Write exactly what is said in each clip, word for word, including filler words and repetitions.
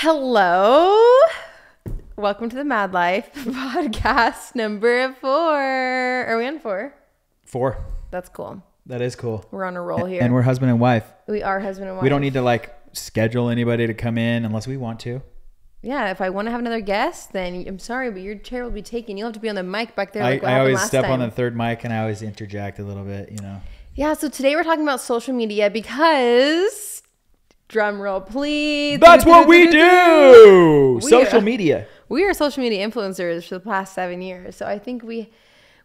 Hello. Welcome to the Madlife podcast number four. Are we on four? Four. That's cool. That is cool. We're on a roll here. And we're husband and wife. We are husband and wife. We don't need to like schedule anybody to come in unless we want to. Yeah, if I want to have another guest, then I'm sorry, but your chair will be taken. You'll have to be on the mic back there. Like I, I always step time. on the third mic and I always interject a little bit, you know. Yeah, so today we're talking about social media because... Drum roll, please. That's what we do. Social media. We are social media influencers for the past seven years. So I think we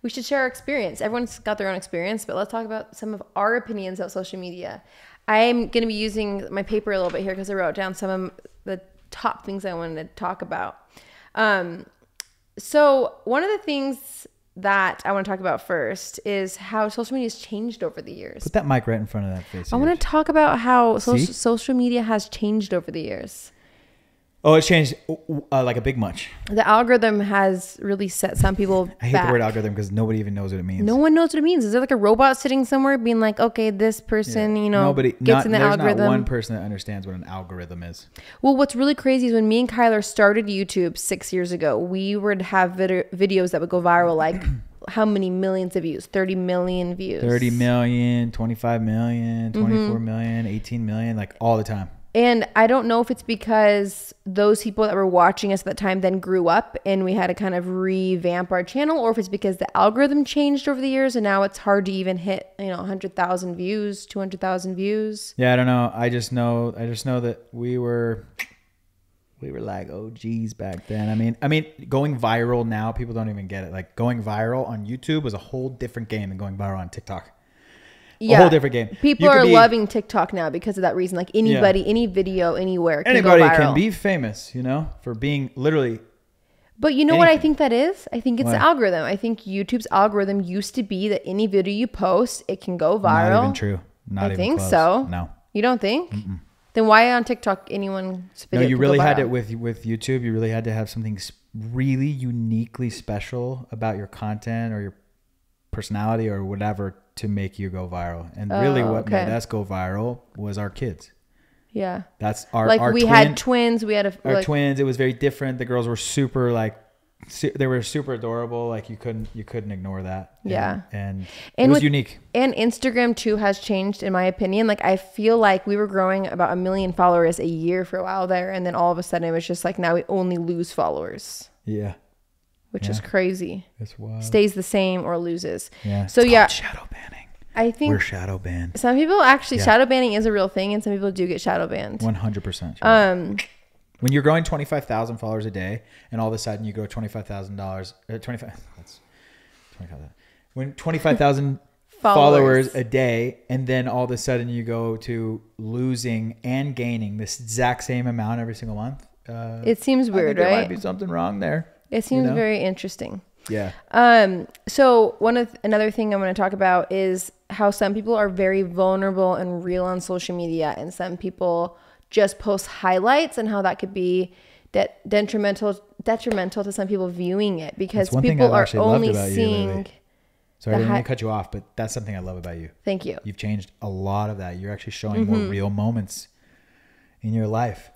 we should share our experience. Everyone's got their own experience, but let's talk about some of our opinions about social media. I'm going to be using my paper a little bit here because I wrote down some of the top things I wanted to talk about. Um, so one of the things that I want to talk about first is how social media has changed over the years. Put that mic right in front of that face. I want to talk about how so social media has changed over the years. Oh, it's changed uh, like a big much. The algorithm has really set some people I hate back. The word algorithm because nobody even knows what it means. No one knows what it means. Is there like a robot sitting somewhere being like, okay, this person, yeah. you know, nobody, gets not, in the there's algorithm. There's not one person that understands what an algorithm is. Well, what's really crazy is when me and Kyler started YouTube six years ago, we would have vid videos that would go viral like how many millions of views? thirty million views. thirty million, twenty-five million, twenty-four mm-hmm. million, eighteen million, like all the time. And I don't know if it's because those people that were watching us at that time then grew up and we had to kind of revamp our channel, or if it's because the algorithm changed over the years and now it's hard to even hit, you know, one hundred thousand views, two hundred thousand views. Yeah, I don't know. I just know I just know that we were we were like O Gs back then. I mean, I mean, going viral now, people don't even get it. Like going viral on YouTube was a whole different game than going viral on TikTok. Yeah. A whole different game. People are be, loving TikTok now because of that reason. Like anybody, yeah. any video, anywhere can Anybody go viral. Can be famous, you know, for being literally. But you know anything. What I think that is? I think it's what? the algorithm. I think YouTube's algorithm used to be that any video you post, it can go viral. Not even true. Not I even think close. so. No. You don't think? Mm-mm. Then why on TikTok anyone's video? No, you really had it with, with YouTube. You really had to have something really uniquely special about your content or your personality or whatever to make you go viral. And oh, really what okay. made us go viral was our kids. Yeah. That's our, like our we twin, had twins. We had a, our like, twins. It was very different. The girls were super like, su they were super adorable. Like you couldn't, you couldn't ignore that. Yeah. And, and, and it was with, unique. And Instagram too has changed in my opinion. Like I feel like we were growing about a million followers a year for a while there. And then all of a sudden it was just like, now we only lose followers. Yeah. Which yeah. is crazy. It's wild. Stays the same or loses. Yeah. So it's yeah. shadow banning. I think we're shadow banned. Some people actually yeah. shadow banning is a real thing, and some people do get shadow banned. One hundred percent. Um, when you're growing twenty five thousand followers a day, and all of a sudden you grow twenty five thousand dollars, uh, twenty five. That's twenty five. When twenty five thousand followers. followers a day, and then all of a sudden you go to losing and gaining this exact same amount every single month. Uh, it seems weird, I think there right? There might be something wrong there. It seems you know? very interesting. Yeah. Um. So one of th another thing I'm going to talk about is how some people are very vulnerable and real on social media, and some people just post highlights, and how that could be de detrimental detrimental to some people viewing it because people are only seeing. Sorry, I didn't mean to cut you off, but that's something I love about you. Thank you. You've changed a lot of that. You're actually showing mm-hmm. more real moments in your life.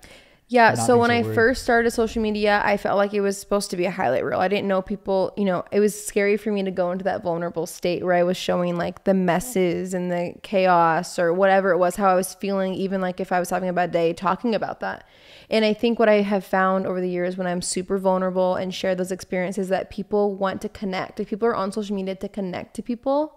Yeah, so when I first started social media, I felt like it was supposed to be a highlight reel. I didn't know people, you know, it was scary for me to go into that vulnerable state where I was showing like the messes and the chaos or whatever it was, how I was feeling, even like if I was having a bad day, talking about that. And I think what I have found over the years when I'm super vulnerable and share those experiences that people want to connect. If people are on social media to connect to people.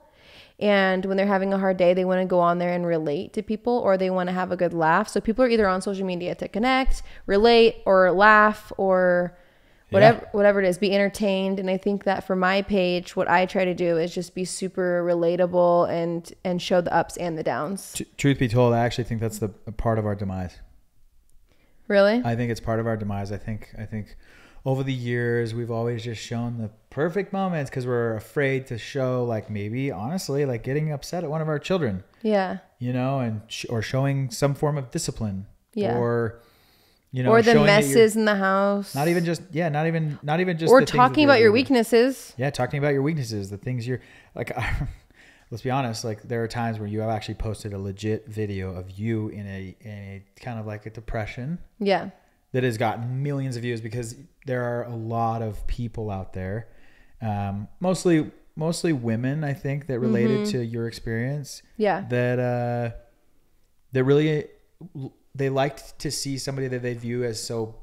And when they're having a hard day, they want to go on there and relate to people, or they want to have a good laugh. So people are either on social media to connect, relate, or laugh, or whatever yeah. whatever it is, be entertained. And I think that for my page, what I try to do is just be super relatable and and show the ups and the downs. T truth be told, I actually think that's the a part of our demise. Really? I think it's part of our demise. I think I think over the years, we've always just shown the perfect moments because we're afraid to show, like, maybe, honestly, like getting upset at one of our children. Yeah. You know, and sh or showing some form of discipline. Yeah. Or, you know, or the messes in the house. Not even just, yeah, not even, not even just. Or the talking about your weaknesses. Yeah, talking about your weaknesses, the things you're, like, let's be honest, like, there are times where you have actually posted a legit video of you in a, in a kind of like a depression. Yeah. that has got millions of views, because there are a lot of people out there, um, mostly mostly women, I think, that related mm-hmm. to your experience. Yeah. That uh, that really they liked to see somebody that they view as so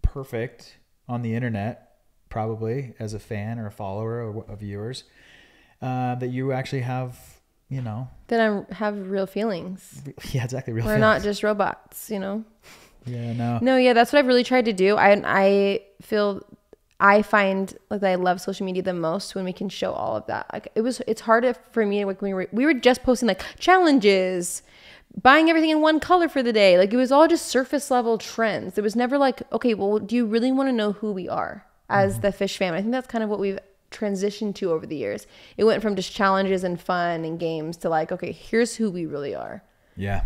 perfect on the internet, probably as a fan or a follower or a viewers, uh, that you actually have. You know, that I have real feelings. Yeah, exactly. Real. We're feelings. Not just robots, you know? Yeah, no. No, yeah, that's what I've really tried to do. I I feel, I find like that I love social media the most when we can show all of that. Like it was, it's hard for me, like when we were, we were just posting like challenges, buying everything in one color for the day. Like it was all just surface level trends. There was never like, okay, well, do you really want to know who we are as mm-hmm. the Fish Fam? I think that's kind of what we've transitioned to over the years. It went from just challenges and fun and games to like, okay, here's who we really are. Yeah.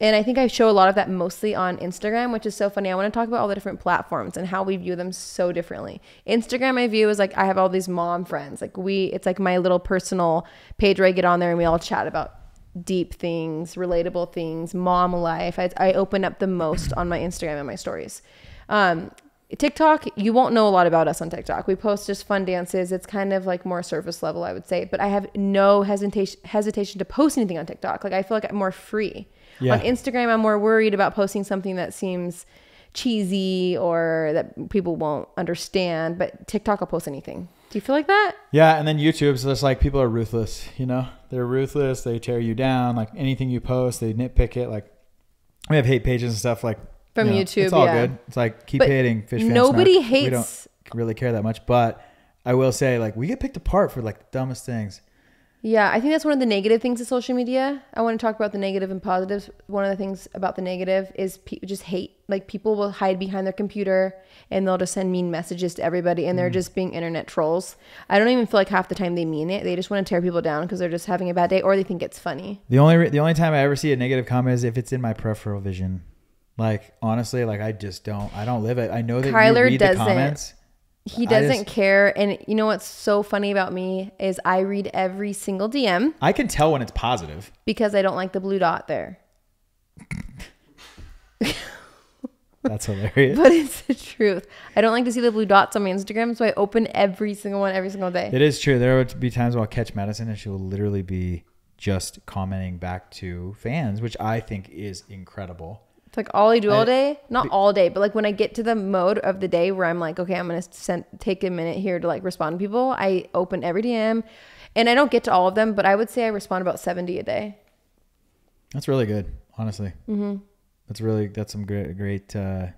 And I think I show a lot of that mostly on Instagram, which is so funny. I want to talk about all the different platforms and how we view them so differently. Instagram, I view as like, I have all these mom friends. Like we, it's like my little personal page where I get on there and we all chat about deep things, relatable things, mom life. I, I open up the most on my Instagram and my stories. Um, TikTok, you won't know a lot about us on TikTok. We post just fun dances. It's kind of like more surface level, I would say. But I have no hesitation hesitation to post anything on TikTok. Like I feel like I'm more free. Yeah. On Instagram, I'm more worried about posting something that seems cheesy or that people won't understand. But TikTok, I'll post anything. Do you feel like that? Yeah, and then YouTube's just like people are ruthless. You know, they're ruthless. They tear you down. Like anything you post, they nitpick it. Like we have hate pages and stuff like. From you know, YouTube, it's all yeah. good. It's like keep but hating Fish Fam. Nobody Snack. Hates. We don't really care that much, but I will say, like, we get picked apart for like the dumbest things. Yeah, I think that's one of the negative things of social media. I want to talk about the negative and positives. One of the things about the negative is pe just hate. Like people will hide behind their computer and they'll just send mean messages to everybody, and they're mm. just being internet trolls. I don't even feel like half the time they mean it. They just want to tear people down because they're just having a bad day, or they think it's funny. The only re the only time I ever see a negative comment is if it's in my peripheral vision. Like, honestly, like I just don't, I don't live it. I know that Kyler you read doesn't, the comments. He doesn't just, care. And you know, what's so funny about me is I read every single D M. I can tell when it's positive because I don't like the blue dot there. That's hilarious. But it's the truth. I don't like to see the blue dots on my Instagram. So I open every single one every single day. It is true. There would be times where I'll catch Madison and she will literally be just commenting back to fans, which I think is incredible. It's like all I do all day, not all day, but like when I get to the mode of the day where I'm like, okay, I'm going to send, take a minute here to like respond to people. I open every D M and I don't get to all of them, but I would say I respond about seventy a day. That's really good. Honestly. Mm-hmm. That's really, that's some great, great, uh,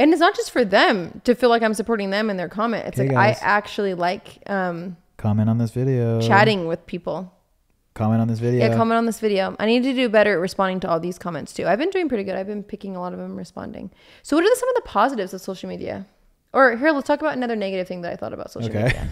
and it's not just for them to feel like I'm supporting them in their comment. It's like, guys. I actually like, um, comment on this video, chatting with people. Comment on this video. Yeah, comment on this video. I need to do better at responding to all these comments too. I've been doing pretty good. I've been picking a lot of them, responding. So what are some of the positives of social media? Or here, let's talk about another negative thing that I thought about social okay. media.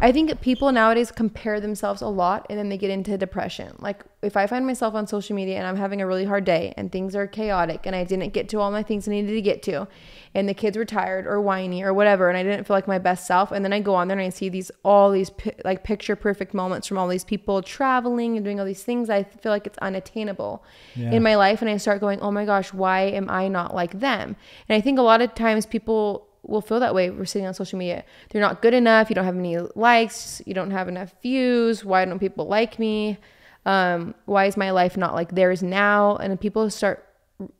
I think people nowadays compare themselves a lot and then they get into depression. Like if I find myself on social media and I'm having a really hard day and things are chaotic and I didn't get to all my things I needed to get to and the kids were tired or whiny or whatever and I didn't feel like my best self, and then I go on there and I see these all these pi like picture perfect moments from all these people traveling and doing all these things, I feel like it's unattainable yeah. in my life, and I start going, oh my gosh, why am I not like them? And I think a lot of times people will feel that way. We're sitting on social media. They're not good enough. You don't have any likes. You don't have enough views. Why don't people like me? Um, why is my life not like theirs now? And people start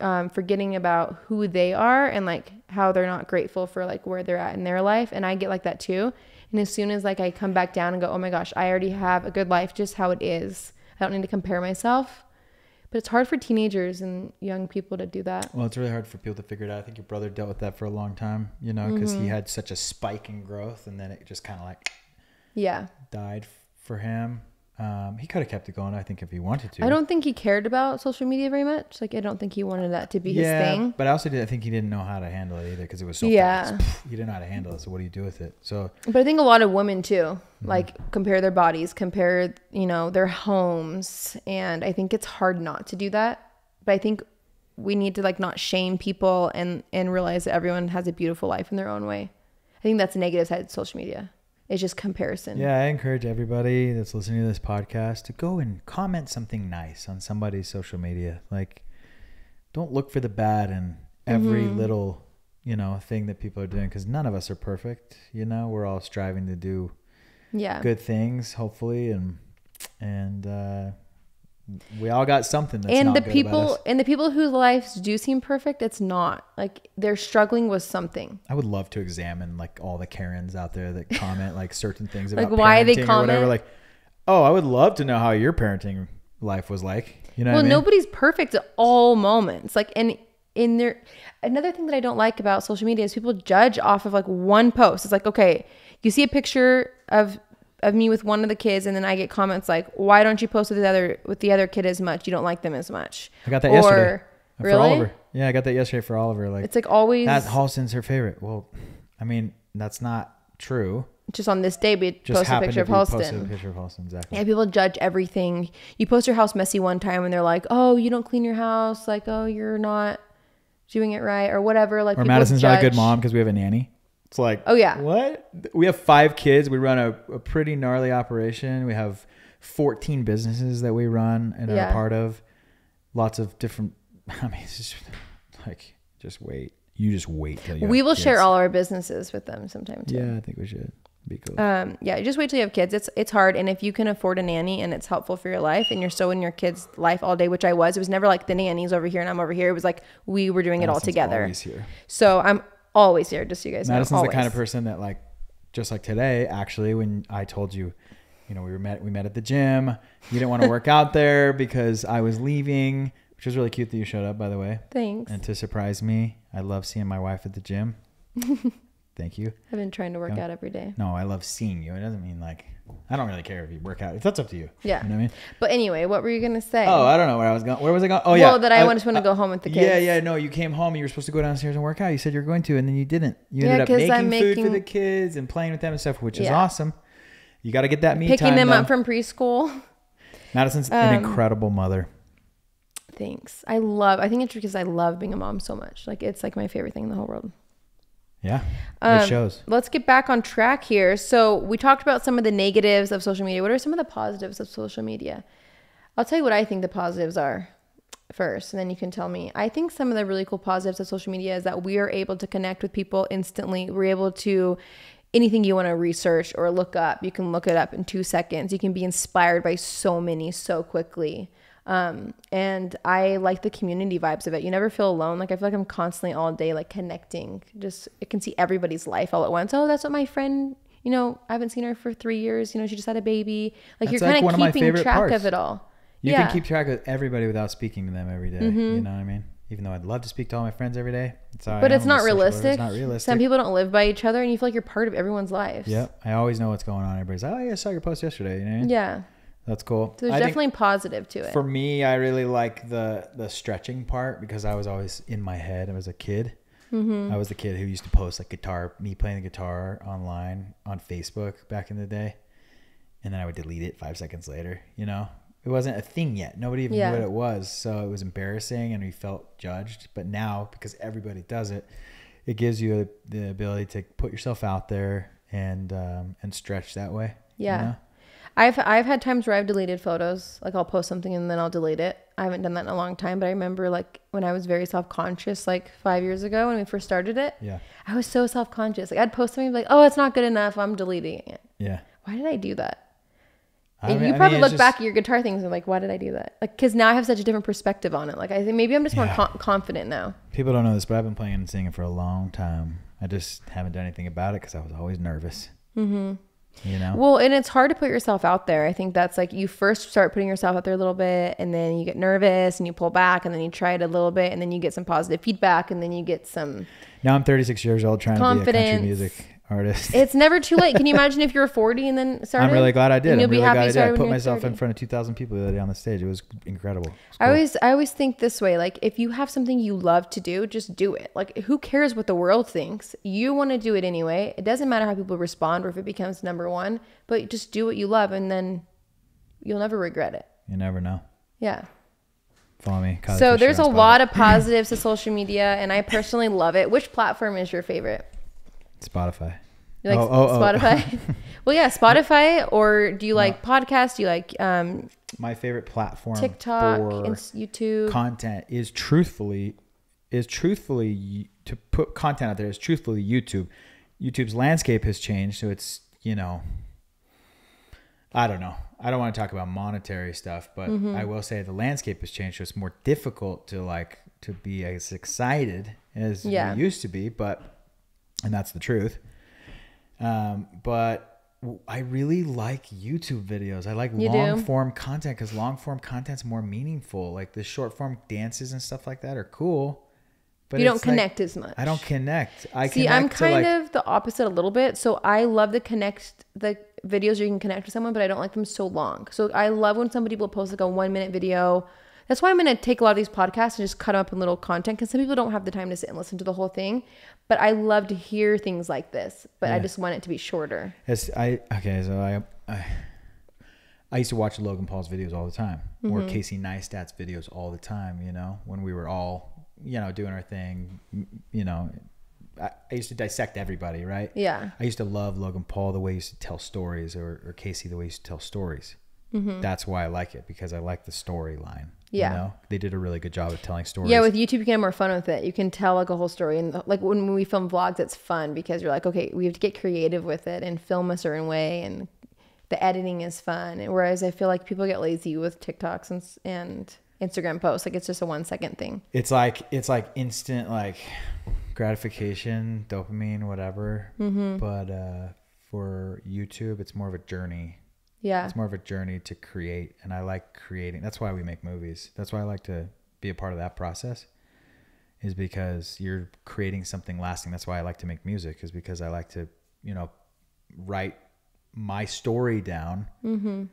um, forgetting about who they are and like how they're not grateful for like where they're at in their life. And I get like that too. And as soon as like I come back down and go, oh my gosh, I already have a good life just how it is. I don't need to compare myself. But it's hard for teenagers and young people to do that. Well, it's really hard for people to figure it out. I think your brother dealt with that for a long time, you know, because mm-hmm. he had such a spike in growth and then it just kind of like yeah, died for him. Um, he could have kept it going, I think, if he wanted to. I don't think he cared about social media very much. Like, I don't think he wanted that to be yeah, his thing. But I also did, I think he didn't know how to handle it either because it was so yeah. fast. He didn't know how to handle it, so what do you do with it? So, but I think a lot of women, too. Like compare their bodies, compare, you know, their homes. And I think it's hard not to do that. But I think we need to like not shame people and, and realize that everyone has a beautiful life in their own way. I think that's the negative side of social media. It's just comparison. Yeah. I encourage everybody that's listening to this podcast to go and comment something nice on somebody's social media. Like don't look for the bad in every mm-hmm. little, you know, thing that people are doing, because none of us are perfect. You know, we're all striving to do yeah. good things, hopefully, and and uh, we all got something that's and not the good people about us. And the people whose lives do seem perfect, it's not like they're struggling with something. I would love to examine like all the Karens out there that comment like certain things about like why they comment or whatever. Like, oh, I would love to know how your parenting life was like. You know, well, what I mean? Nobody's perfect at all moments. Like, and in there, another thing that I don't like about social media is people judge off of like one post. It's like, okay, you see a picture of of me with one of the kids, and then I get comments like, why don't you post with the other with the other kid as much? You don't like them as much. I got that or, yesterday really? for Oliver. Yeah, I got that yesterday for Oliver. Like, it's like always that Halston's her favorite. Well, I mean, that's not true. Just on this day, we post a picture of Halston. Picture of Halston, exactly. Yeah, people judge everything. You post your house messy one time, and they're like, "Oh, you don't clean your house. Like, oh, you're not doing it right, or whatever." Like, or Madison's judge. Not a good mom because we have a nanny. It's like, oh yeah, what? We have five kids. We run a, a pretty gnarly operation. We have fourteen businesses that we run and yeah. are a part of. Lots of different. I mean, it's just like, just wait. You just wait till you. We will kids. share all our businesses with them sometime too. Yeah, I think we should. Be cool. Um, yeah, just wait till you have kids. It's it's hard, and if you can afford a nanny and it's helpful for your life, and you're so in your kids' life all day, which I was. It was never like the nanny's over here and I'm over here. It was like we were doing Madison's it all together. Always here. So I'm always here, just so you guys Madison's know. Madison's the kind of person that, like, just like today, actually, when I told you, you know, we were met we met at the gym. You didn't want to work out there because I was leaving, which was really cute that you showed up, by the way. Thanks. And to surprise me, I love seeing my wife at the gym. Thank you. I've been trying to work you know, out every day. No, I love seeing you. It doesn't mean like, I don't really care if you work out. That's up to you. Yeah. You know what I mean? But anyway, what were you going to say? Oh, I don't know where I was going. Where was I going? Oh, yeah. Well, that I, I just want to go home with the kids. Yeah, yeah. No, you came home. You were supposed to go downstairs and work out. You said you were going to, and then you didn't. You yeah, ended up making, I'm making food for the kids and playing with them and stuff, which yeah. is awesome. You got to get that me Picking time. Picking them though. up from preschool. Madison's um, an incredible mother. Thanks. I love, I think it's because I love being a mom so much. Like, it's like my favorite thing in the whole world. Yeah, um, it shows. Let's get back on track here. So we talked about some of the negatives of social media. What are some of the positives of social media? I'll tell you what I think the positives are first, and then you can tell me. I think some of the really cool positives of social media is that we are able to connect with people instantly. We're able to, anything you want to research or look up, you can look it up in two seconds. You can be inspired by so many so quickly. Um, and I like the community vibes of it. You never feel alone. Like, I feel like I'm constantly all day, like, connecting, just, I can see everybody's life all at once. Oh, that's what my friend, you know, I haven't seen her for three years. You know, she just had a baby. Like, that's you're like kind of keeping track parts. of it all. You yeah. can keep track of everybody without speaking to them every day. Mm-hmm. You know what I mean? Even though I'd love to speak to all my friends every day. It's all but it's not, realistic. it's not realistic. Some people don't live by each other, and you feel like you're part of everyone's lives. Yep. I always know what's going on. Everybody's like, oh, yeah, I saw your post yesterday. You know what I mean? Yeah. That's cool. So there's I definitely positive to it. For me, I really like the the stretching part, because I was always in my head. I was a kid. Mm-hmm. I was the kid who used to post like guitar, me playing the guitar online on Facebook back in the day. And then I would delete it five seconds later. You know, it wasn't a thing yet. Nobody even yeah. knew what it was. So it was embarrassing, and we felt judged. But now, because everybody does it, it gives you the ability to put yourself out there and, um, and stretch that way. Yeah. You know? I've I've had times where I've deleted photos. Like, I'll post something and then I'll delete it. I haven't done that in a long time, but I remember, like, when I was very self-conscious, like five years ago when we first started it. Yeah. I was so self-conscious. Like, I'd post something and be like, "Oh, it's not good enough. I'm deleting it." Yeah. Why did I do that? I mean, you probably I mean, look just... back at your guitar things and like, why did I do that? Like, because now I have such a different perspective on it. Like, I think maybe I'm just yeah. more con confident now. People don't know this, but I've been playing and singing for a long time. I just haven't done anything about it because I was always nervous. Mm-hmm. You know? Well, and it's hard to put yourself out there. I think that's like, you first start putting yourself out there a little bit, and then you get nervous and you pull back, and then you try it a little bit, and then you get some positive feedback, and then you get some. Now I'm thirty-six years old trying confidence. to be a country music artist. It's never too late. Can you imagine if you were forty and then started? I'm really glad I did. You'll I'm really be happy glad I did. I put myself thirty in front of two thousand people the other day on the stage. It was incredible. It was cool. I always, I always think this way. Like, if you have something you love to do, just do it. Like, who cares what the world thinks? You want to do it anyway. It doesn't matter how people respond or if it becomes number one, but just do what you love, and then you'll never regret it. You never know. Yeah. Follow me. Kyler so Fisher, there's a lot of positives to social media, and I personally love it. Which platform is your favorite? Spotify. You like oh, oh, oh. Spotify? Well, yeah, Spotify. Or do you like no. podcasts? Do you like um my favorite platform? TikTok, for YouTube content is truthfully is truthfully, to put content out there is truthfully YouTube. YouTube's landscape has changed. So it's, you know, I don't know. I don't want to talk about monetary stuff, but mm-hmm. I will say the landscape has changed. So it's more difficult to like, to be as excited as yeah. we used to be, but, and that's the truth. Um, but I really like YouTube videos. I like you long do. form content because long form content's more meaningful. Like the short form dances and stuff like that are cool, but you don't connect like, as much. I don't connect. I see. Connect I'm kind like, of the opposite a little bit. So I love the connect the videos where you can connect with someone, but I don't like them so long. So I love when somebody will post like a one minute video. That's why I'm going to take a lot of these podcasts and just cut them up in little content because some people don't have the time to sit and listen to the whole thing. But I love to hear things like this, but yeah. I just want it to be shorter. It's, I okay, so I, I I used to watch Logan Paul's videos all the time, mm-hmm. or Casey Neistat's videos all the time, you know, when we were all, you know, doing our thing, you know. I, I used to dissect everybody, right? Yeah. I used to love Logan Paul the way he used to tell stories, or, or Casey the way he used to tell stories. Mm-hmm. That's why I like it, because I like the storyline. Yeah. You know? They did a really good job of telling stories. Yeah, with YouTube, you can have more fun with it. You can tell like a whole story. And like when we film vlogs, it's fun because you're like, okay, we have to get creative with it and film a certain way. And the editing is fun. And whereas I feel like people get lazy with TikToks and, and Instagram posts. Like it's just a one second thing. It's like, it's like instant like gratification, dopamine, whatever. Mm-hmm. But uh, for YouTube, it's more of a journey. Yeah. It's more of a journey to create. And I like creating. That's why we make movies. That's why I like to be a part of that process, is because you're creating something lasting. That's why I like to make music, is because I like to, you know, write my story down, mm-hmm.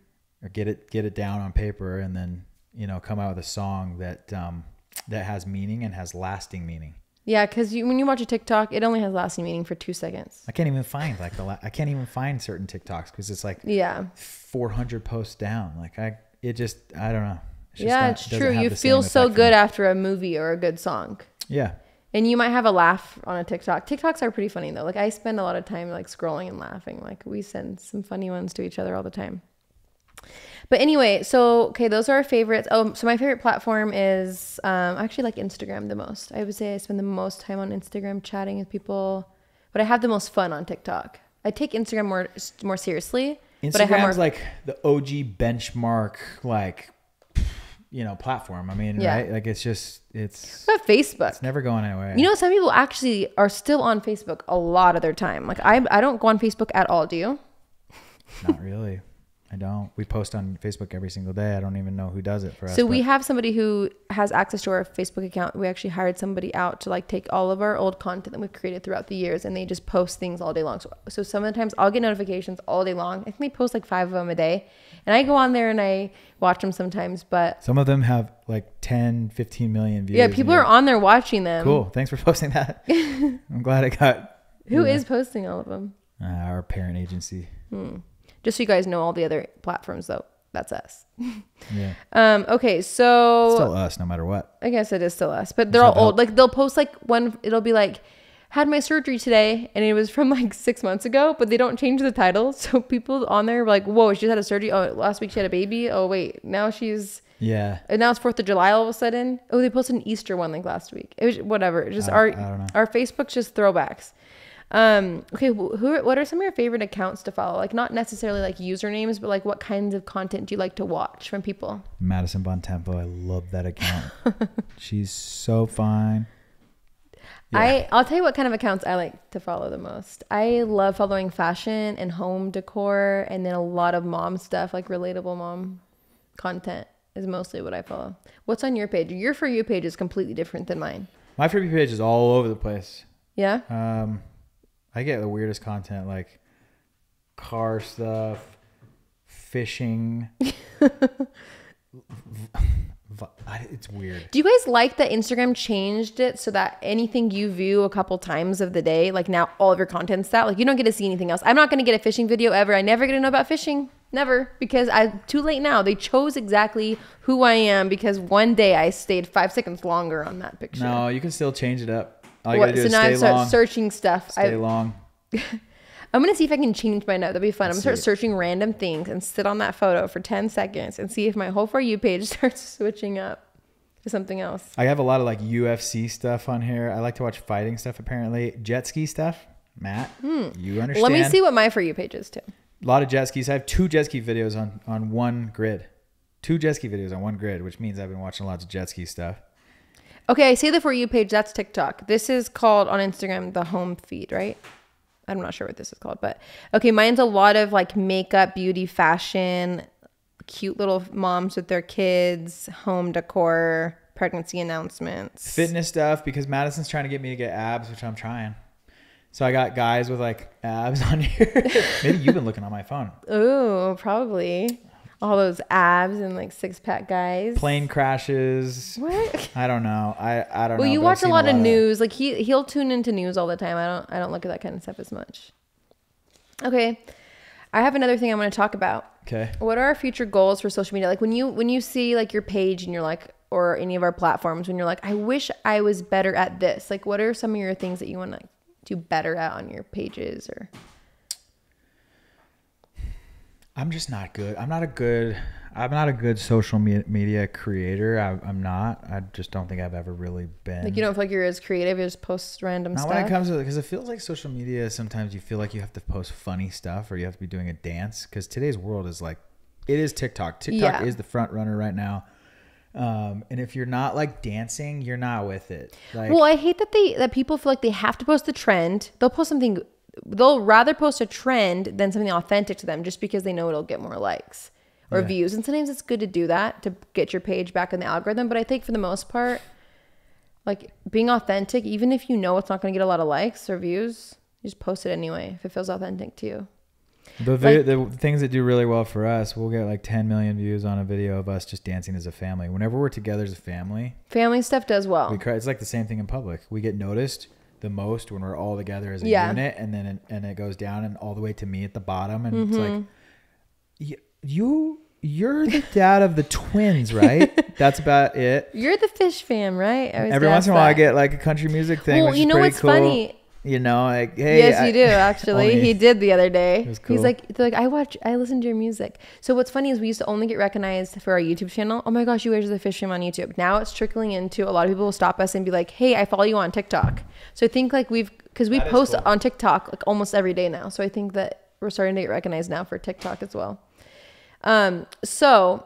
or get it, get it down on paper, and then, you know, come out with a song that, um, that has meaning and has lasting meaning. Yeah, because you, when you watch a TikTok, it only has lasting meaning for two seconds. I can't even find like the la I can't even find certain TikToks because it's like yeah, four hundred posts down. Like I, it just I don't know. It's yeah, not, it's true. You feel so good after a movie or a good song. Yeah, and you might have a laugh on a TikTok. TikToks are pretty funny though. Like I spend a lot of time like scrolling and laughing. Like we send some funny ones to each other all the time. But anyway, so, okay, those are our favorites. Oh, so my favorite platform is, um, I actually like Instagram the most. I would say I spend the most time on Instagram chatting with people, but I have the most fun on TikTok. I take Instagram more, more seriously. Instagram's but I have more like the O G benchmark, like, you know, platform. I mean, yeah. right? Like it's just, it's. What about Facebook? It's never going anywhere. You know, some people actually are still on Facebook a lot of their time. Like I, I don't go on Facebook at all, do you? Not really. I don't. We post on Facebook every single day. I don't even know who does it for us. So we have somebody who has access to our Facebook account. We actually hired somebody out to like take all of our old content that we've created throughout the years, and they just post things all day long. So, so sometimes I'll get notifications all day long. I think they post like five of them a day, and I go on there and I watch them sometimes, but some of them have like ten, fifteen million views. Yeah. People are on there watching them. Cool. Thanks for posting that. I'm glad I got. Who is posting all of them? Uh, our parent agency. Hmm. Just so you guys know all the other platforms, though. That's us. Yeah. Um, okay, so... It's still us, no matter what. I guess it is still us. But they're all old. Like, they'll post, like, one... It'll be, like, had my surgery today, and it was from, like, six months ago, but they don't change the title. So people on there were like, whoa, she just had a surgery. Oh, last week she had a baby. Oh, wait. Now she's... Yeah. And now it's fourth of July all of a sudden. Oh, they posted an Easter one, like, last week. It was, whatever. Just I, our, I don't know. Our Facebook's just throwbacks. Um, okay. Who, what are some of your favorite accounts to follow? Like not necessarily like usernames, but like what kinds of content do you like to watch from people? Madison Bontempo. I love that account. She's so fine. Yeah. I, I'll tell you what kind of accounts I like to follow the most. I love following fashion and home decor, and then a lot of mom stuff, like relatable mom content is mostly what I follow. What's on your page? Your For You page is completely different than mine. My For You page is all over the place. Yeah. Um, I get the weirdest content, like car stuff, fishing. It's weird. Do you guys like that Instagram changed it so that anything you view a couple times of the day, like now all of your content's that? Like you don't get to see anything else. I'm not going to get a fishing video ever. I never get to know about fishing. Never. Because I'm too late now. They chose exactly who I am because one day I stayed five seconds longer on that picture. No, you can still change it up. All you what, do so is now I start long, searching stuff. Stay I, long. I'm going to see if I can change my note. That'd be fun. Let's I'm going to start searching random things and sit on that photo for ten seconds and see if my whole For You page starts switching up. to something else. I have a lot of like U F C stuff on here. I like to watch fighting stuff apparently. Jet ski stuff. Matt, mm. you understand. Let me see what my For You page is too. A lot of jet skis. I have two jet ski videos on, on one grid. Two jet ski videos on one grid, which means I've been watching lots of jet ski stuff. Okay, I see the For You page. That's TikTok. This is called on Instagram the home feed, right? I'm not sure what this is called, but okay, mine's a lot of like makeup, beauty, fashion, cute little moms with their kids, home decor, pregnancy announcements. Fitness stuff, because Madison's trying to get me to get abs, which I'm trying. So I got guys with like abs on here. Maybe you've been looking on my phone. Ooh, probably. All those abs and like six pack guys. Plane crashes. What? I don't know. I, I don't well, know. Well, you watch a lot, a lot of news. Of like he he'll tune into news all the time. I don't I don't look at that kind of stuff as much. Okay. I have another thing I want to talk about. Okay. What are our future goals for social media? Like when you when you see like your page and you're like, or any of our platforms, when you're like, I wish I was better at this. Like what are some of your things that you want to do better at on your pages? Or I'm just not good. I'm not a good, I'm not a good social me media creator. I, I'm not. I just don't think I've ever really been. Like you don't feel like you're as creative. You just post random not stuff. Not when it comes to, because it feels like social media, sometimes you feel like you have to post funny stuff or you have to be doing a dance. Because today's world is like, it is TikTok. TikTok yeah. is the front runner right now. Um, and if you're not like dancing, you're not with it. Like, well, I hate that they, that people feel like they have to post the trend. They'll post something. They'll rather post a trend than something authentic to them just because they know it'll get more likes or yeah. views. And sometimes it's good to do that to get your page back in the algorithm. But I think for the most part, like being authentic, even if you know it's not going to get a lot of likes or views, you just post it anyway if it feels authentic to you. The, like, the things that do really well for us, we'll get like ten million views on a video of us just dancing as a family. Whenever we're together as a family. Family stuff does well. We cry. It's like the same thing in public. We get noticed the most when we're all together as a yeah. unit, and then it, and it goes down and all the way to me at the bottom, and mm-hmm. it's like you you're the dad of the twins, right? That's about it. You're the fish fam, right? Every once in a while I get like a country music thing. Well, which you know what's cool. funny, you know, like hey, yes I, you do actually only, he did the other day. It was cool. He's like like I watch I listen to your music. So what's funny is we used to only get recognized for our YouTube channel. Oh my gosh, you guys are the fish fam on YouTube. Now it's trickling into a lot of people will stop us and be like, hey, I follow you on TikTok. So I think like we've, because we that post cool. on TikTok like almost every day now. So I think that we're starting to get recognized now for TikTok as well. Um, so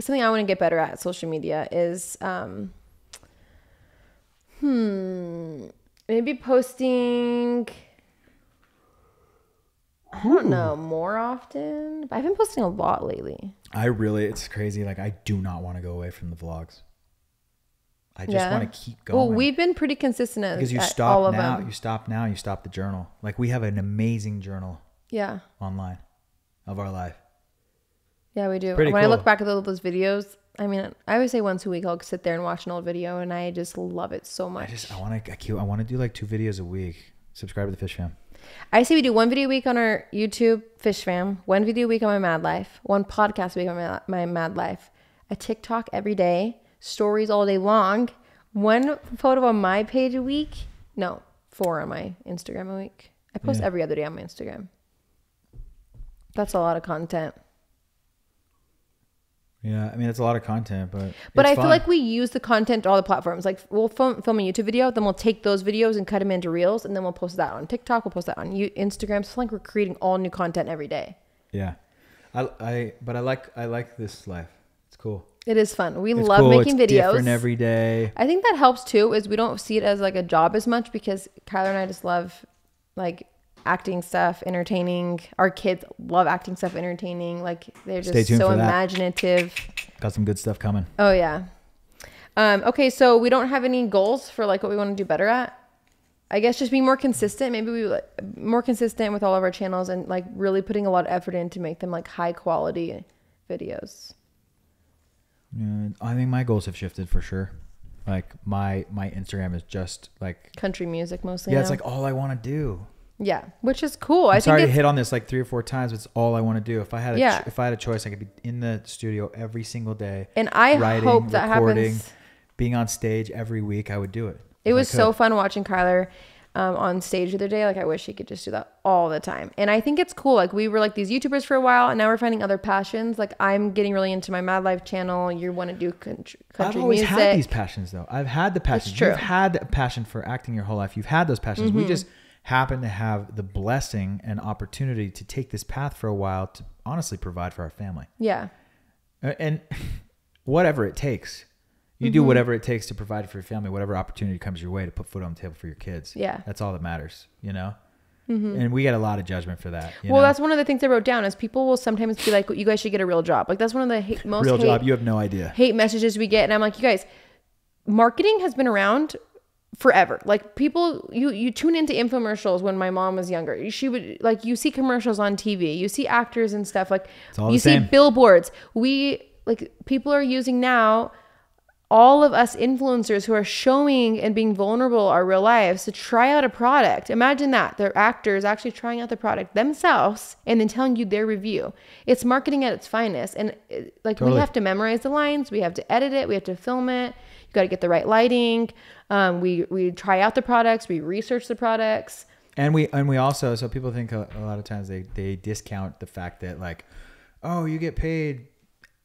something I want to get better at social media is, um, hmm, maybe posting, I don't Ooh. know, more often. But I've been posting a lot lately. I really, it's crazy. Like I do not want to go away from the vlogs. I just yeah. want to keep going. Well, we've been pretty consistent at, because you at stop all of now, them. You stop now, you stop the journal. Like we have an amazing journal yeah. online of our life. Yeah, we do. Pretty when cool. I look back at all those videos, I mean, I always say once a week, I'll sit there and watch an old video and I just love it so much. I just, I want to, I, I want to do like two videos a week. Subscribe to the Fish Fam. I say we do one video a week on our YouTube Fish Fam, one video a week on my Mad Life, one podcast a week on my, my Mad Life, a TikTok every day. Stories all day long, one photo on my page a week. No, four on my Instagram a week. I post yeah. every other day on my Instagram. That's a lot of content. Yeah, I mean, it's a lot of content, but But it's I fun. feel like we use the content to all the platforms. Like we'll film, film a YouTube video, then we'll take those videos and cut them into reels, and then we'll post that on TikTok, we'll post that on Instagram. So it's like we're creating all new content every day. Yeah, I, I but I like I like this life. It's cool. It is fun. We it's love cool. making it's videos. Different every day. I think that helps too, is we don't see it as like a job as much, because Kyler and I just love like acting stuff, entertaining. Our kids love acting stuff, entertaining. Like they're just so imaginative. Got some good stuff coming. Oh yeah. Um, okay, so we don't have any goals for like what we want to do better at. I guess just being more consistent. Maybe we like more consistent with all of our channels and like really putting a lot of effort in to make them like high quality videos. Yeah, I think my goals have shifted for sure. Like my my Instagram is just like country music mostly. Yeah, now. It's like all I want to do. Yeah, which is cool. I'm I sorry think to hit on this like three or four times. But it's all I want to do. If I had a yeah. if I had a choice, I could be in the studio every single day. And I writing, hope that recording, happens. Being on stage every week, I would do it. It was so fun watching Kyler um, on stage the other day. Like, I wish he could just do that all the time. And I think it's cool. Like, we were like these YouTubers for a while, and now we're finding other passions. Like, I'm getting really into my Madlife channel. You want to do country, country I've always music. Had these passions, though. I've had the passion. It's true. You've had a passion for acting your whole life. You've had those passions. Mm-hmm. We just happen to have the blessing and opportunity to take this path for a while to honestly provide for our family. Yeah. And whatever it takes. You do whatever it takes to provide for your family, whatever opportunity comes your way to put food on the table for your kids. Yeah. That's all that matters, you know? Mm-hmm. And we get a lot of judgment for that. You well, know? That's one of the things I wrote down is people will sometimes be like, you guys should get a real job. Like, that's one of the hate, most real hate, job. You have no idea. Hate messages we get. And I'm like, you guys, marketing has been around forever. Like, people, you, you tune into infomercials when my mom was younger. She would, like, you see commercials on T V, you see actors and stuff. Like, it's all you the same. See billboards. We, like, people are using now. All of us influencers who are showing and being vulnerable our real lives to try out a product. Imagine that. They're actors actually trying out the product themselves and then telling you their review. It's marketing at its finest. And it, like totally. We have to memorize the lines. We have to edit it. We have to film it. You got to get the right lighting. Um, we, we try out the products. We research the products. And we, and we also, so people think a, a lot of times they, they discount the fact that like, oh, you get paid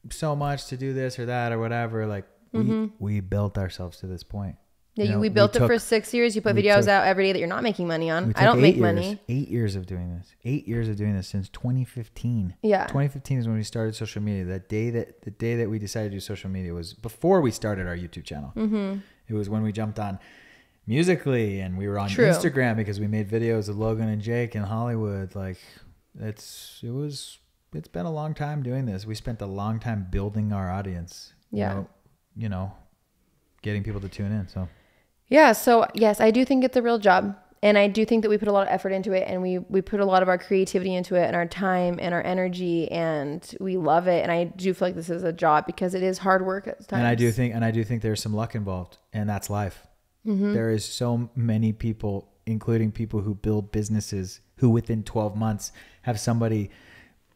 so much to do this or that or whatever. Like, We, mm-hmm. we built ourselves to this point. Yeah, you know, we built we took, it for six years. You put videos took, out every day that you're not making money on. I don't make years, money. Eight years of doing this. Eight years of doing this since twenty fifteen. Yeah, twenty fifteen is when we started social media. That day that the day that we decided to do social media was before we started our YouTube channel. Mm-hmm. It was when we jumped on Musically and we were on True. Instagram because we made videos of Logan and Jake in Hollywood. Like it's it was it's been a long time doing this. We spent a long time building our audience. Yeah. You know, you know, getting people to tune in. So, yeah. So yes, I do think it's a real job. And I do think that we put a lot of effort into it and we, we put a lot of our creativity into it and our time and our energy and we love it. And I do feel like this is a job because it is hard work at times. And I do think, and I do think there's some luck involved and that's life. Mm-hmm. There is so many people, including people who build businesses who within twelve months have somebody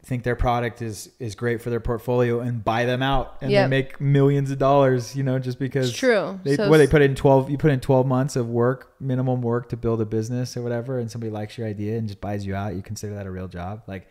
think their product is is great for their portfolio and buy them out and yep. they make millions of dollars, you know, just because it's true. They, so, well, they put in twelve, you put in twelve months of work, minimum work to build a business or whatever. And somebody likes your idea and just buys you out. You consider that a real job. Like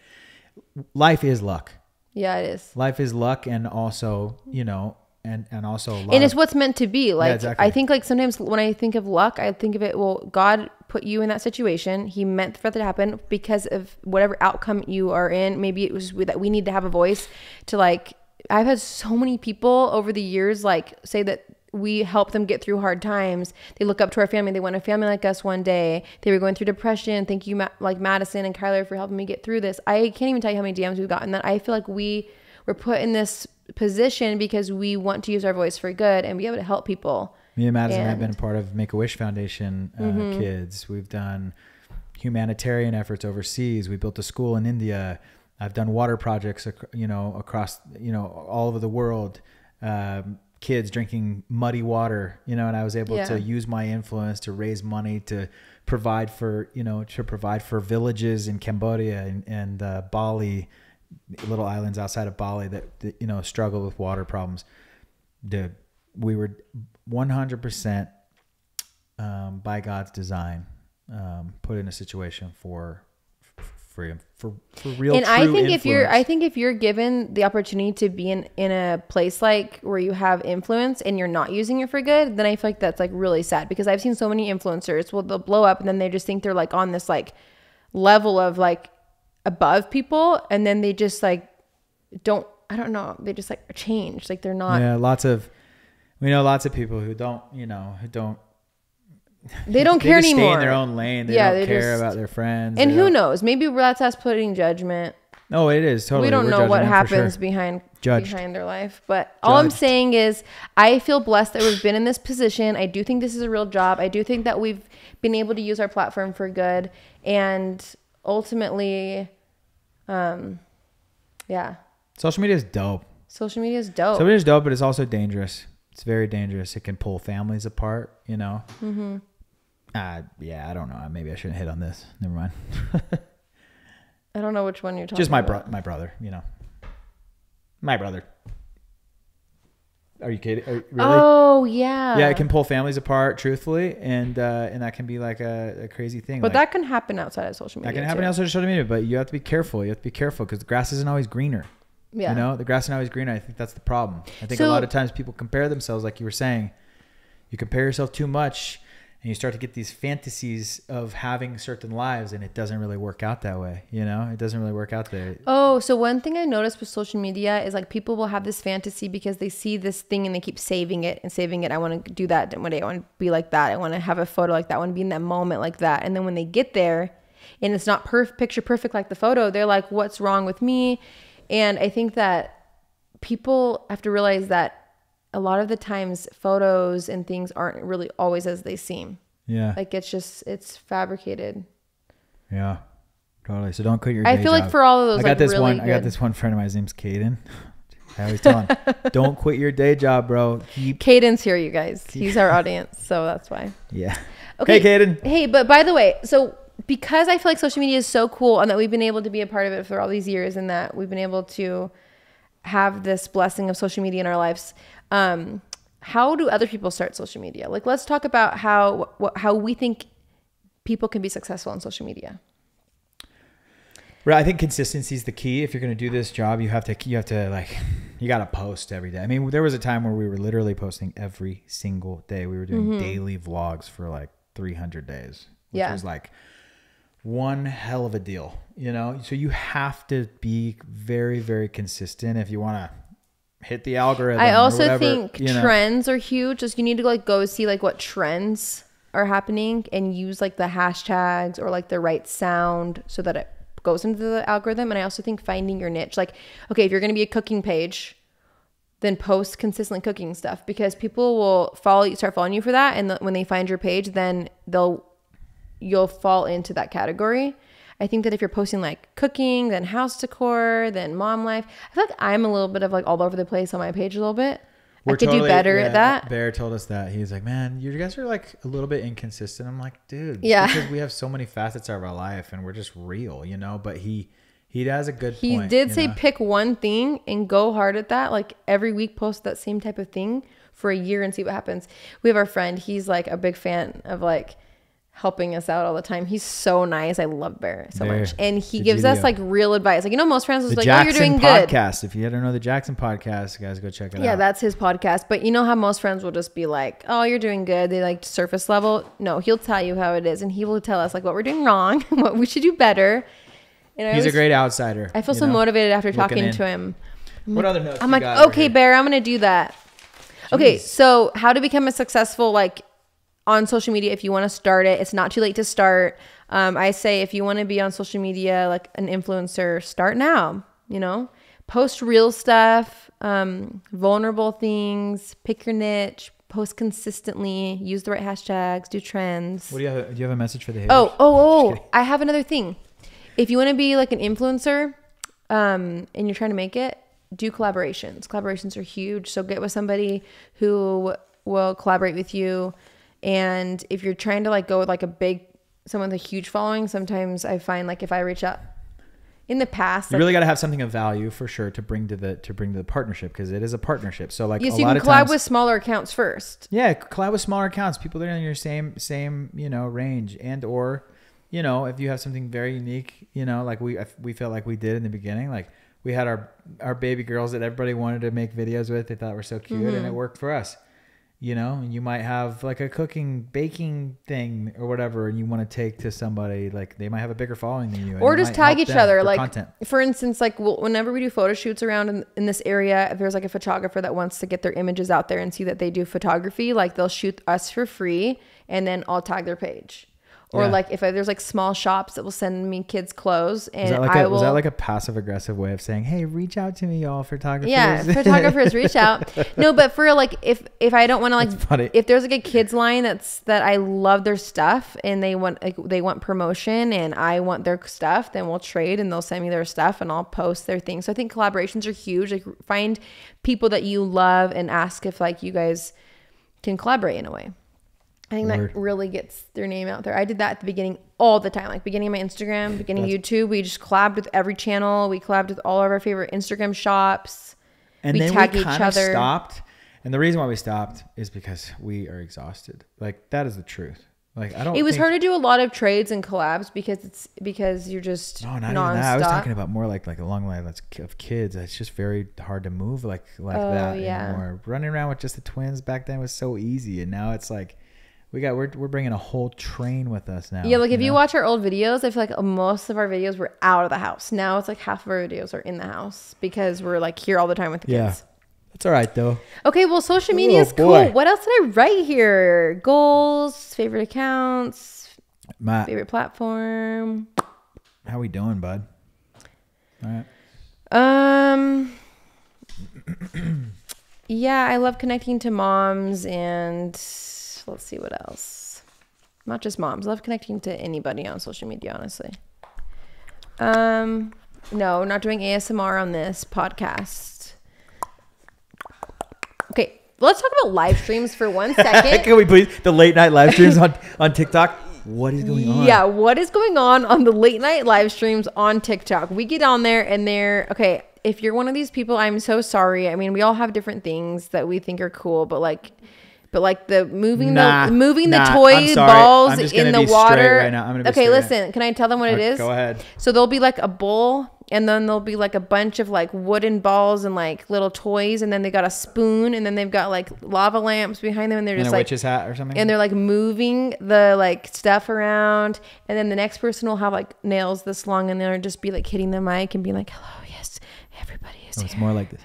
life is luck. Yeah, it is. Life is luck. And also, you know, and, and also, and it's of, what's meant to be. Like, yeah, exactly. I think like sometimes when I think of luck, I think of it, well, God put you in that situation. He meant for that to happen because of whatever outcome you are in. Maybe it was that we need to have a voice to like, I've had so many people over the years, like say that we help them get through hard times. They look up to our family. They want a family like us one day. They were going through depression. Thank you, Ma like Madison and Kyler for helping me get through this. I can't even tell you how many D Ms we've gotten that I feel like we were put in this position because we want to use our voice for good and be able to help people. Me and Madison and have been a part of Make a Wish Foundation uh, mm-hmm. kids. We've done humanitarian efforts overseas. We built a school in India. I've done water projects, you know, across, you know, all over the world. Um, kids drinking muddy water, you know, and I was able yeah. to use my influence to raise money to provide for, you know, to provide for villages in Cambodia and, and uh, Bali. Little islands outside of Bali that, that you know struggle with water problems. Dude, we were one hundred percent um, by God's design um, put in a situation for freedom for, for real. And true I think influence. if you're, I think if you're given the opportunity to be in in a place like where you have influence and you're not using it for good, then I feel like that's like really sad because I've seen so many influencers. Well, they'll blow up and then they just think they're like on this like level of like. above people and then they just like don't I don't know they just like change like they're not yeah lots of we know lots of people who don't you know who don't they don't they care just anymore stay in their own lane they yeah, don't care just, about their friends and who knows maybe that's us putting judgment no it is totally we don't We're know what happens sure. behind Judged. behind their life but Judged. all I'm saying is I feel blessed that we've been in this position. I do think this is a real job. I do think that we've been able to use our platform for good and ultimately um yeah social media is dope social media is dope social media is dope but it's also dangerous. It's very dangerous. It can pull families apart, you know. Mm-hmm. uh yeah I don't know, maybe I shouldn't hit on this, never mind. I don't know which one you're talking just my about. bro my brother you know my brother Are you kidding? Are, really? Oh yeah. Yeah, it can pull families apart, truthfully, and uh, and that can be like a, a crazy thing. But like, that can happen outside of social media. That can happen too. outside of social media, but you have to be careful. You have to be careful because the grass isn't always greener. Yeah. You know, the grass isn't always greener. I think that's the problem. I think so, a lot of times people compare themselves, like you were saying. You compare yourself too much, and you start to get these fantasies of having certain lives, and it doesn't really work out that way. You know, it doesn't really work out there. Oh, so one thing I noticed with social media is like people will have this fantasy because they see this thing and they keep saving it and saving it. I want to do that one day. I want to be like that. I want to have a photo like that. I want to be in that moment like that. And then when they get there and it's not perf- picture perfect like the photo, they're like, what's wrong with me? And I think that people have to realize that a lot of the times photos and things aren't really always as they seem. Yeah. Like it's just, it's fabricated. Yeah, totally. So don't quit your day job. I feel like for all of those, I got like this really one, good. I got this one friend of mine, his name's Caden. I always tell him, don't quit your day job, bro. Keep Caden's here, you guys. He's our audience. So that's why. Yeah. Okay. Hey, Caden. Hey, but by the way, so because I feel like social media is so cool and that we've been able to be a part of it for all these years and that we've been able to have this blessing of social media in our lives. Um, how do other people start social media? Like, let's talk about how, wh how we think people can be successful on social media. Right. I think consistency is the key. If you're going to do this job, you have to, you have to like, you got to post every day. I mean, there was a time where we were literally posting every single day. We were doing mm-hmm. daily vlogs for like three hundred days, which yeah. was like one hell of a deal, you know? So you have to be very, very consistent if you want to hit the algorithm. I also whatever, think you know. trends are huge. Just you need to like go see like what trends are happening and use like the hashtags or like the right sound so that it goes into the algorithm. And I also think finding your niche. Like, okay, if you're going to be a cooking page, then post consistently cooking stuff because people will follow you, start following you for that. And the, when they find your page, then they'll, you'll fall into that category. I think that if you're posting like cooking, then house decor, then mom life, I feel like I'm a little bit of like all over the place on my page a little bit. We're I could totally, do better yeah, at that. Bear told us that. He was like, man, you guys are like a little bit inconsistent. I'm like, dude, yeah, because we have so many facets of our life and we're just real, you know, but he, he has a good he point. He did say know? pick one thing and go hard at that. Like every week post that same type of thing for a year and see what happens. We have our friend. He's like a big fan of like, helping us out all the time. He's so nice. I love Bear so there, much. And he gives video. us like real advice. Like, you know, most friends was the like, Jackson oh, you're doing podcast. good. Podcast. If you don't know the Jackson podcast, guys, go check it yeah, out. Yeah, that's his podcast. But you know how most friends will just be like, oh, you're doing good. They like surface level. No, he'll tell you how it is. And he will tell us like what we're doing wrong, what we should do better. And I He's always, a great outsider. I feel so know, motivated after talking in. to him. I'm what like, other notes I'm like, okay, Bear, I'm going to do that. Jeez. Okay. So how to become a successful, like, on social media, if you want to start it, it's not too late to start. Um, I say if you want to be on social media, like an influencer, start now, you know, post real stuff, um, vulnerable things, pick your niche, post consistently, use the right hashtags, do trends. What do you have? Do you have a message for the haters? Oh, oh, oh, I have another thing. If you want to be like an influencer um, and you're trying to make it, do collaborations. Collaborations are huge. So get with somebody who will collaborate with you. And if you're trying to like go with like a big, someone with a huge following, sometimes I find like if I reach out in the past, you like, really got to have something of value for sure to bring to the, to bring to the partnership. Cause it is a partnership. So like yes, a you lot can of collab times, with smaller accounts first. Yeah. Collab with smaller accounts, people that are in your same, same, you know, range and, or, you know, if you have something very unique, you know, like we, we felt like we did in the beginning, like we had our, our baby girls that everybody wanted to make videos with. They thought were so cute mm-hmm. and it worked for us. You know, and you might have like a cooking, baking thing or whatever, and you want to take to somebody like they might have a bigger following than you. Or just tag each other. For like, content. for instance, like we'll, whenever we do photo shoots around in, in this area, if there's like a photographer that wants to get their images out there and see that they do photography, like they'll shoot us for free and then I'll tag their page. Or yeah. like if I, there's like small shops that will send me kids clothes and that like I a, will. Was that like a passive aggressive way of saying, hey, reach out to me, y'all, photographers. Yeah, photographers reach out. No, but for like if if I don't want to like if there's like a kids line that's that I love their stuff and they want like they want promotion and I want their stuff, then we'll trade and they'll send me their stuff and I'll post their things. So I think collaborations are huge. Like find people that you love and ask if like you guys can collaborate in a way. I think Word. that really gets their name out there. I did that at the beginning all the time, like beginning of my Instagram, beginning That's, of YouTube. We just collabed with every channel. We collabed with all of our favorite Instagram shops. And we then tagged we kind each of other. stopped. And the reason why we stopped is because we are exhausted. Like, that is the truth. Like, I don't. It was think... hard to do a lot of trades and collabs because it's because you're just no, not nonstop. Even that. I was talking about more like like a long line of kids. It's just very hard to move like like oh, that yeah. anymore. Running around with just the twins back then was so easy, and now it's like we got we're we're bringing a whole train with us now. Yeah, like you if know? you watch our old videos, I feel like most of our videos were out of the house. Now it's like half of our videos are in the house because we're like here all the time with the yeah. kids. It's all right, though. Okay, well, social media is cool. What else did I write here? Goals, favorite accounts, my favorite platform. How we doing, bud? All right. Um. Yeah, I love connecting to moms, and let's see what else. Not just moms. I love connecting to anybody on social media, honestly. Um. No, not doing A S M R on this podcast. Okay, let's talk about live streams for one second. Can we please? The late night live streams on, on TikTok. What is going on? Yeah, what is going on on the late night live streams on TikTok? We get on there and they're, okay, if you're one of these people, I'm so sorry. I mean, we all have different things that we think are cool, but like, but like the moving nah, the moving nah, the toy balls in the water. Right now. I'm gonna be okay, listen, can I tell them what okay, it is? Go ahead. So there'll be like a bowl. And then there'll be like a bunch of like wooden balls and like little toys. And then they got a spoon and then they've got like lava lamps behind them. And they're just like a witch's hat or something. And they're like moving the like stuff around. And then the next person will have like nails this long and they'll just be like hitting the mic and being like, hello, yes, everybody is here. It's more like this.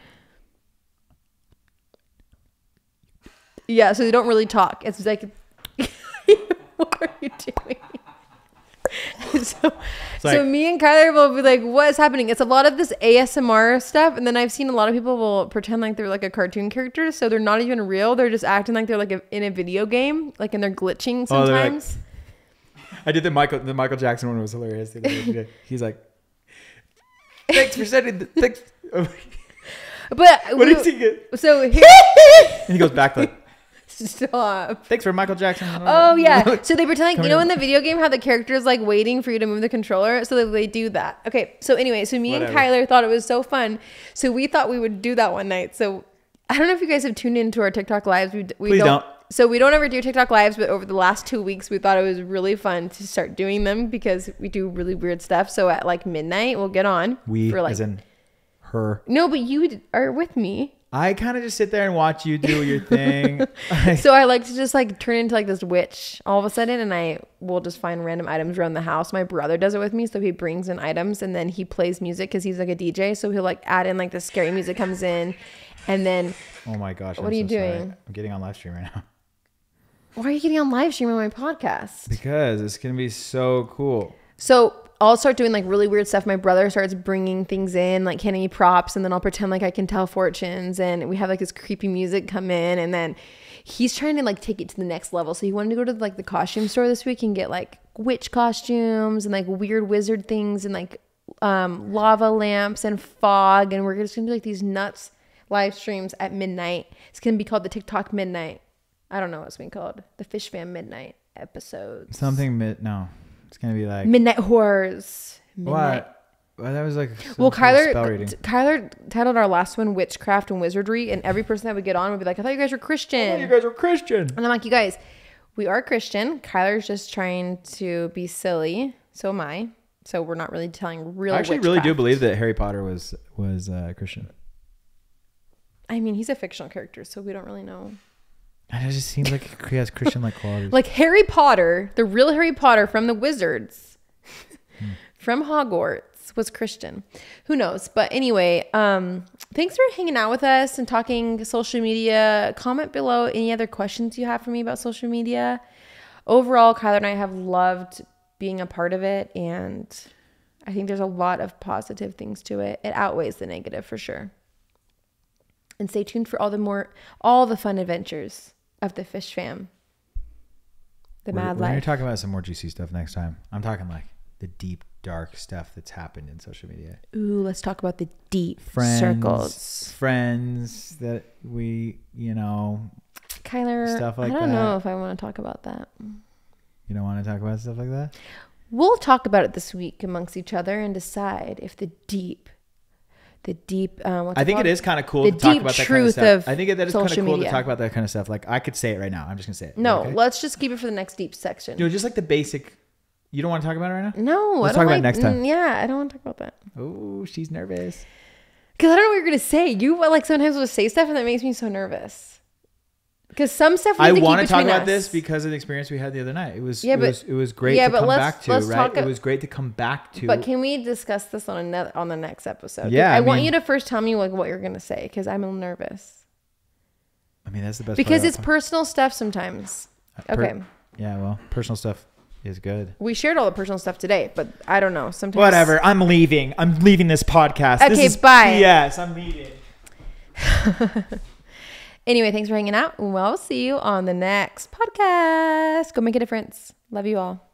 Yeah. So they don't really talk. It's like, what are you doing? so, like, so me and Kyler will be like, what is happening? It's a lot of this A S M R stuff. And then I've seen a lot of people will pretend like they're like a cartoon character. So they're not even real. They're just acting like they're like a, in a video game, like, and they're glitching sometimes. Oh, they're like, I did the Michael, the Michael Jackson one was hilarious. He's like, thanks for sending the thanks. but what we, did he get? So here, and he goes back like, stop. Thanks for Michael Jackson. Oh, yeah. So they pretend like, you know, in the video game, how the character is like waiting for you to move the controller. So they, they do that. Okay. So anyway, so me Whatever. and Kyler thought it was so fun. So we thought we would do that one night. So I don't know if you guys have tuned into our TikTok lives. We, we Please don't. don't. So we don't ever do TikTok lives, but over the last two weeks, we thought it was really fun to start doing them because we do really weird stuff. So at like midnight, we'll get on. We, for like, as in her. No, but you are with me. I kind of just sit there and watch you do your thing. So I like to just like turn into like this witch all of a sudden, and I will just find random items around the house. My brother does it with me, so he brings in items and then he plays music because he's like a D J. So he'll like add in like the scary music comes in, and then oh my gosh, what I'm are you so doing? Sorry. I'm getting on live stream right now. Why are you getting on live stream on my podcast? Because it's gonna be so cool. So I'll start doing like really weird stuff. My brother starts bringing things in, like handing me props, and then I'll pretend like I can tell fortunes, and we have like this creepy music come in, and then he's trying to like take it to the next level. So he wanted to go to like the costume store this week and get like witch costumes and like weird wizard things and like um, lava lamps and fog, and we're just gonna do like these nuts live streams at midnight. It's gonna be called the TikTok Midnight. I don't know what it's being called. The FishFam Midnight episodes. Something mid no. It's going to be like... Midnight Horrors. Midnight. What? Well, that was like... Well, Kyler, Kyler titled our last one Witchcraft and Wizardry, and every person that would get on would be like, I thought you guys were Christian. I thought you guys were Christian. And I'm like, you guys, we are Christian. Kyler's just trying to be silly. So am I. So we're not really telling real I actually witchcraft. Really do believe that Harry Potter was, was uh, Christian. I mean, he's a fictional character, so we don't really know. It just seems like he has Christian-like qualities. Like Harry Potter, the real Harry Potter from the Wizards, hmm. from Hogwarts, was Christian. Who knows? But anyway, um, thanks for hanging out with us and talking social media. Comment below any other questions you have for me about social media. Overall, Kyler and I have loved being a part of it, and I think there's a lot of positive things to it. It outweighs the negative for sure. And stay tuned for all the more, all the fun adventures of the Fish Fam, the we're, Mad we're Life. We're talking about some more juicy stuff next time. I'm talking like the deep, dark stuff that's happened in social media. Ooh, let's talk about the deep friends, circles. Friends that we, you know, Kyler, stuff like that. I don't that. know if I want to talk about that. You don't want to talk about stuff like that? We'll talk about it this week amongst each other and decide if the deep, the deep. Um, I think it is kind of cool to talk about that kind of stuff. I think that is kind of cool to talk about that kind of stuff. Like I could say it right now. I'm just gonna say it. No, okay? Let's just keep it for the next deep section. No, just like the basic. You don't want to talk about it right now? No, let's I don't talk like, about it next time. Yeah, I don't want to talk about that. Oh, she's nervous. Because I don't know what you're gonna say. You like sometimes will say stuff, and that makes me so nervous. Because some stuff we have I to want keep to talk about us. This because of the experience we had the other night. It was yeah, but, it was, it was great yeah, to but come let's, back to. Let's right? talk it was great to come back to. But can we discuss this on another on the next episode? Yeah, I, I mean, want you to first tell me like what you're gonna say because I'm a little nervous. I mean that's the best. Because it's personal stuff sometimes. Uh, per, okay. Yeah, well, personal stuff is good. We shared all the personal stuff today, but I don't know. Sometimes whatever. I'm leaving. I'm leaving this podcast. Okay, this is bye. Yes, I'm leaving. Anyway, thanks for hanging out. We'll see you on the next podcast. Go make a difference. Love you all.